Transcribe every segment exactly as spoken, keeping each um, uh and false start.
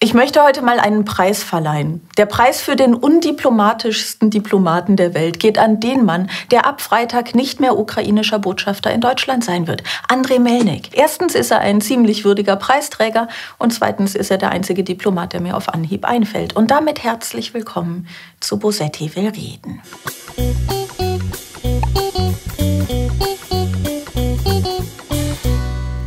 Ich möchte heute mal einen Preis verleihen. Der Preis für den undiplomatischsten Diplomaten der Welt geht an den Mann, der ab Freitag nicht mehr ukrainischer Botschafter in Deutschland sein wird. Andrij Melnyk. Erstens ist er ein ziemlich würdiger Preisträger und zweitens ist er der einzige Diplomat, der mir auf Anhieb einfällt. Und damit herzlich willkommen zu Bosetti will reden.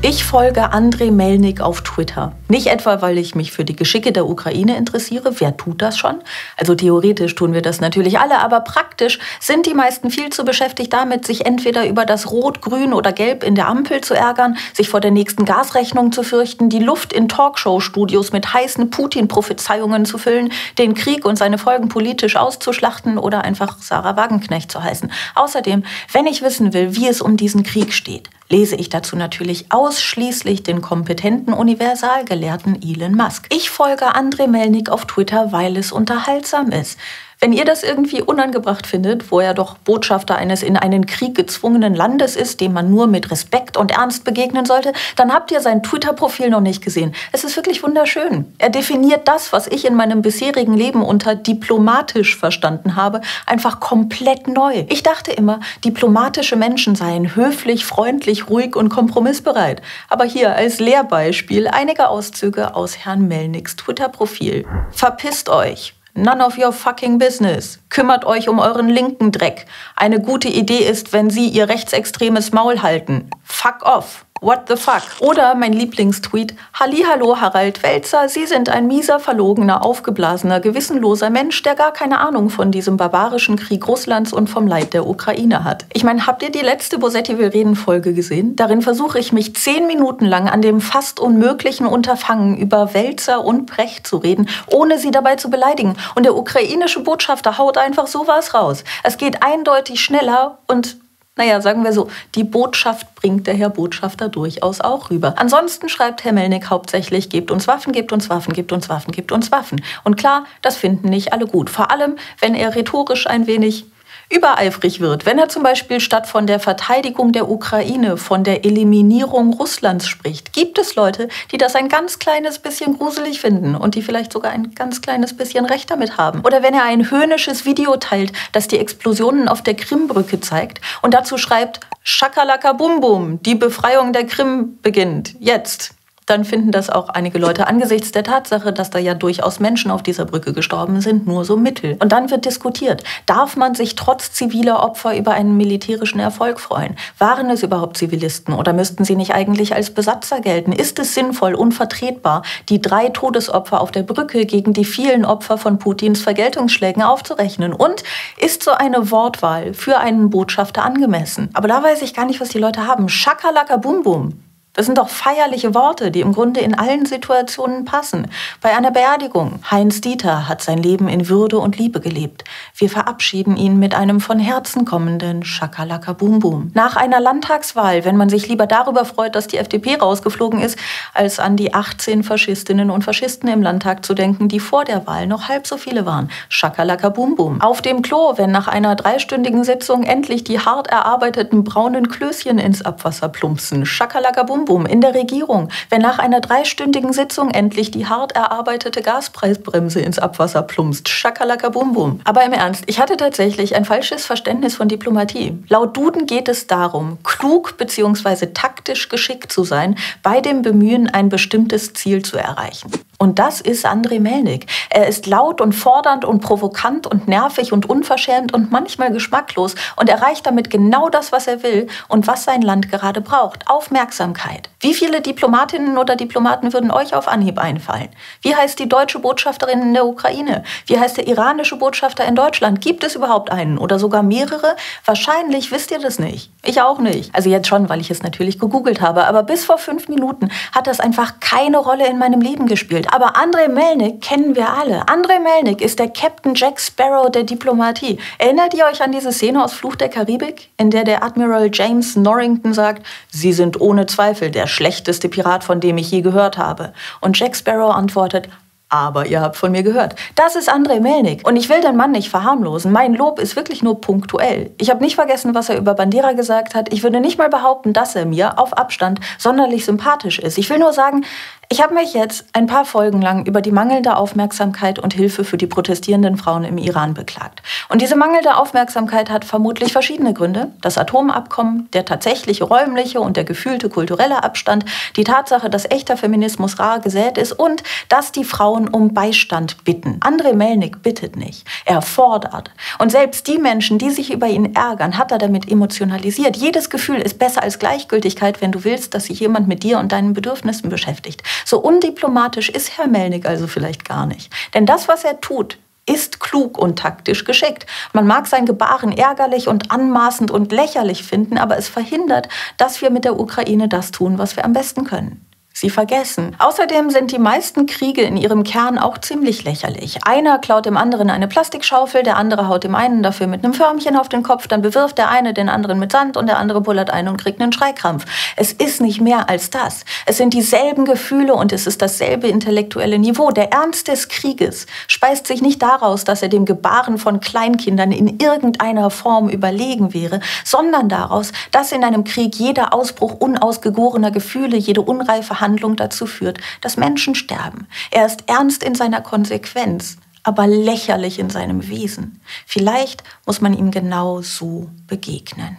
Ich folge Andrij Melnyk auf Twitter. Nicht etwa, weil ich mich für die Geschicke der Ukraine interessiere. Wer tut das schon? Also theoretisch tun wir das natürlich alle, aber praktisch sind die meisten viel zu beschäftigt damit, sich entweder über das Rot, Grün oder Gelb in der Ampel zu ärgern, sich vor der nächsten Gasrechnung zu fürchten, die Luft in Talkshow-Studios mit heißen Putin-Prophezeiungen zu füllen, den Krieg und seine Folgen politisch auszuschlachten oder einfach Sarah Wagenknecht zu heißen. Außerdem, wenn ich wissen will, wie es um diesen Krieg steht, lese ich dazu natürlich ausschließlich den kompetenten Universalgelehrten Elon Musk. Ich folge Andrij Melnyk auf Twitter, weil es unterhaltsam ist. Wenn ihr das irgendwie unangebracht findet, wo er doch Botschafter eines in einen Krieg gezwungenen Landes ist, dem man nur mit Respekt und Ernst begegnen sollte, dann habt ihr sein Twitter-Profil noch nicht gesehen. Es ist wirklich wunderschön. Er definiert das, was ich in meinem bisherigen Leben unter diplomatisch verstanden habe, einfach komplett neu. Ich dachte immer, diplomatische Menschen seien höflich, freundlich, ruhig und kompromissbereit. Aber hier als Lehrbeispiel einige Auszüge aus Herrn Melnyks Twitter-Profil. Verpisst euch! None of your fucking business. Kümmert euch um euren linken Dreck. Eine gute Idee ist, wenn sie ihr rechtsextremes Maul halten. Fuck off. What the fuck? Oder mein Lieblingstweet, Hallihallo Harald Welzer, Sie sind ein mieser, verlogener, aufgeblasener, gewissenloser Mensch, der gar keine Ahnung von diesem barbarischen Krieg Russlands und vom Leid der Ukraine hat. Ich meine, habt ihr die letzte Bosetti will reden Folge gesehen? Darin versuche ich mich zehn Minuten lang an dem fast unmöglichen Unterfangen über Welzer und Precht zu reden, ohne sie dabei zu beleidigen. Und der ukrainische Botschafter haut einfach sowas raus. Es geht eindeutig schneller und... Naja, sagen wir so, die Botschaft bringt der Herr Botschafter durchaus auch rüber. Ansonsten schreibt Herr Melnyk hauptsächlich, gebt uns Waffen, gebt uns Waffen, gebt uns Waffen, gebt uns Waffen. Und klar, das finden nicht alle gut. Vor allem, wenn er rhetorisch ein wenig übereifrig wird. Wenn er zum Beispiel statt von der Verteidigung der Ukraine, von der Eliminierung Russlands spricht, gibt es Leute, die das ein ganz kleines bisschen gruselig finden und die vielleicht sogar ein ganz kleines bisschen Recht damit haben. Oder wenn er ein höhnisches Video teilt, das die Explosionen auf der Krimbrücke zeigt und dazu schreibt, Schakalaka Bum Bum, die Befreiung der Krim beginnt, jetzt. Dann finden das auch einige Leute angesichts der Tatsache, dass da ja durchaus Menschen auf dieser Brücke gestorben sind, nur so mittel. Und dann wird diskutiert, darf man sich trotz ziviler Opfer über einen militärischen Erfolg freuen? Waren es überhaupt Zivilisten oder müssten sie nicht eigentlich als Besatzer gelten? Ist es sinnvoll, unvertretbar, die drei Todesopfer auf der Brücke gegen die vielen Opfer von Putins Vergeltungsschlägen aufzurechnen? Und ist so eine Wortwahl für einen Botschafter angemessen? Aber da weiß ich gar nicht, was die Leute haben. Schakalaka Bum Bum. Das sind doch feierliche Worte, die im Grunde in allen Situationen passen. Bei einer Beerdigung. Heinz Dieter hat sein Leben in Würde und Liebe gelebt. Wir verabschieden ihn mit einem von Herzen kommenden Schakalaka Bum Bum. Nach einer Landtagswahl, wenn man sich lieber darüber freut, dass die F D P rausgeflogen ist, als an die achtzehn Faschistinnen und Faschisten im Landtag zu denken, die vor der Wahl noch halb so viele waren. Schakalaka Bum Bum. Auf dem Klo, wenn nach einer dreistündigen Sitzung endlich die hart erarbeiteten braunen Klößchen ins Abwasser plumpsen. Schakalaka Bum Bum. In der Regierung, wenn nach einer dreistündigen Sitzung endlich die hart erarbeitete Gaspreisbremse ins Abwasser plumpst. Schakalaka Bum Bum. Aber im Ernst, ich hatte tatsächlich ein falsches Verständnis von Diplomatie. Laut Duden geht es darum, klug bzw. taktisch geschickt zu sein, bei dem Bemühen, ein bestimmtes Ziel zu erreichen. Und das ist Andrij Melnyk. Er ist laut und fordernd und provokant und nervig und unverschämt und manchmal geschmacklos und erreicht damit genau das, was er will und was sein Land gerade braucht. Aufmerksamkeit. Wie viele Diplomatinnen oder Diplomaten würden euch auf Anhieb einfallen? Wie heißt die deutsche Botschafterin in der Ukraine? Wie heißt der iranische Botschafter in Deutschland? Gibt es überhaupt einen oder sogar mehrere? Wahrscheinlich wisst ihr das nicht. Ich auch nicht. Also jetzt schon, weil ich es natürlich gegoogelt habe. Aber bis vor fünf Minuten hat das einfach keine Rolle in meinem Leben gespielt. Aber Andrij Melnyk kennen wir alle. Andrij Melnyk ist der Captain Jack Sparrow der Diplomatie. Erinnert ihr euch an diese Szene aus Fluch der Karibik, in der der Admiral James Norrington sagt, Sie sind ohne Zweifel der schlechteste Pirat, von dem ich je gehört habe. Und Jack Sparrow antwortet, aber ihr habt von mir gehört. Das ist Andrij Melnyk. Und ich will den Mann nicht verharmlosen. Mein Lob ist wirklich nur punktuell. Ich habe nicht vergessen, was er über Bandera gesagt hat. Ich würde nicht mal behaupten, dass er mir auf Abstand sonderlich sympathisch ist. Ich will nur sagen, Ich habe mich jetzt ein paar Folgen lang über die mangelnde Aufmerksamkeit und Hilfe für die protestierenden Frauen im Iran beklagt. Und diese mangelnde Aufmerksamkeit hat vermutlich verschiedene Gründe. Das Atomabkommen, der tatsächliche räumliche und der gefühlte kulturelle Abstand, die Tatsache, dass echter Feminismus rar gesät ist und dass die Frauen um Beistand bitten. Andrij Melnyk bittet nicht, er fordert. Und selbst die Menschen, die sich über ihn ärgern, hat er damit emotionalisiert. Jedes Gefühl ist besser als Gleichgültigkeit, wenn du willst, dass sich jemand mit dir und deinen Bedürfnissen beschäftigt. So undiplomatisch ist Herr Melnyk also vielleicht gar nicht. Denn das, was er tut, ist klug und taktisch geschickt. Man mag sein Gebaren ärgerlich und anmaßend und lächerlich finden, aber es verhindert, dass wir mit der Ukraine das tun, was wir am besten können. Sie vergessen. Außerdem sind die meisten Kriege in ihrem Kern auch ziemlich lächerlich. Einer klaut dem anderen eine Plastikschaufel, der andere haut dem einen dafür mit einem Förmchen auf den Kopf, dann bewirft der eine den anderen mit Sand und der andere pullert ein und kriegt einen Schreikrampf. Es ist nicht mehr als das. Es sind dieselben Gefühle und es ist dasselbe intellektuelle Niveau. Der Ernst des Krieges speist sich nicht daraus, dass er dem Gebaren von Kleinkindern in irgendeiner Form überlegen wäre, sondern daraus, dass in einem Krieg jeder Ausbruch unausgegorener Gefühle, jede unreife Handlung dazu führt, dass Menschen sterben. Er ist ernst in seiner Konsequenz, aber lächerlich in seinem Wesen. Vielleicht muss man ihm genau so begegnen.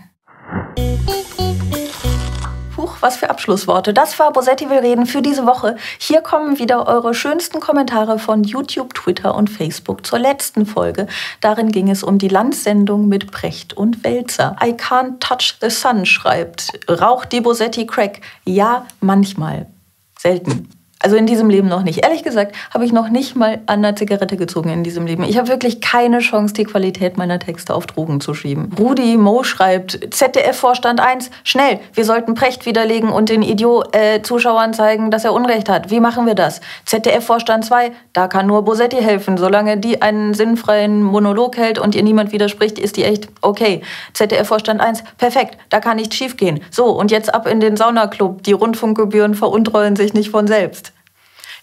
Huch, was für Abschlussworte. Das war Bosetti will reden für diese Woche. Hier kommen wieder eure schönsten Kommentare von YouTube, Twitter und Facebook zur letzten Folge. Darin ging es um die Lanz-Sendung mit Precht und Welzer. I can't touch the sun, schreibt. Raucht die Bosetti Crack? Ja, manchmal. Selten. Also in diesem Leben noch nicht. Ehrlich gesagt habe ich noch nicht mal an einer Zigarette gezogen in diesem Leben. Ich habe wirklich keine Chance, die Qualität meiner Texte auf Drogen zu schieben. Rudi Mo schreibt, Z D F-Vorstand eins, schnell, wir sollten Precht widerlegen und den Idiot-Zuschauern äh, zeigen, dass er Unrecht hat. Wie machen wir das? Z D F-Vorstand zwei, da kann nur Bosetti helfen. Solange die einen sinnfreien Monolog hält und ihr niemand widerspricht, ist die echt okay. Z D F-Vorstand eins, perfekt, da kann nichts schief gehen. So, und jetzt ab in den Saunaclub. Die Rundfunkgebühren veruntreuen sich nicht von selbst.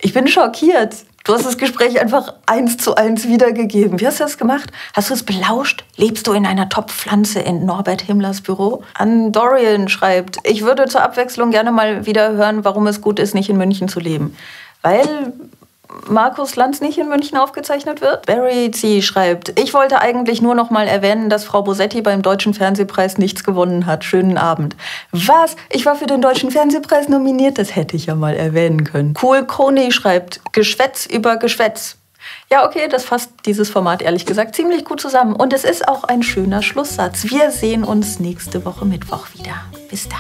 Ich bin schockiert. Du hast das Gespräch einfach eins zu eins wiedergegeben. Wie hast du das gemacht? Hast du es belauscht? Lebst du in einer Top-Pflanze in Norbert Himmlers Büro? An Dorian schreibt, ich würde zur Abwechslung gerne mal wieder hören, warum es gut ist, nicht in München zu leben. Weil Markus Lanz nicht in München aufgezeichnet wird? Barry C. schreibt, ich wollte eigentlich nur noch mal erwähnen, dass Frau Bosetti beim Deutschen Fernsehpreis nichts gewonnen hat. Schönen Abend. Was? Ich war für den Deutschen Fernsehpreis nominiert? Das hätte ich ja mal erwähnen können. Cool Koni schreibt, Geschwätz über Geschwätz. Ja, okay, das fasst dieses Format ehrlich gesagt ziemlich gut zusammen. Und es ist auch ein schöner Schlusssatz. Wir sehen uns nächste Woche Mittwoch wieder. Bis dann.